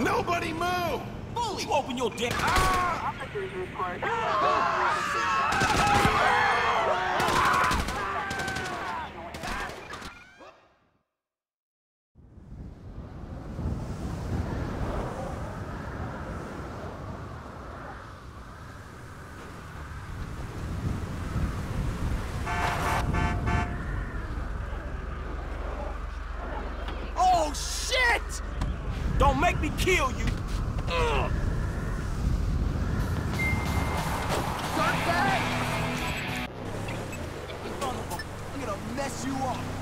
Nobody move! Bully, open your dick! Ah! Officers report. Oh, shit! Don't make me kill you! Ugh. Stop that! Look at him mess you up!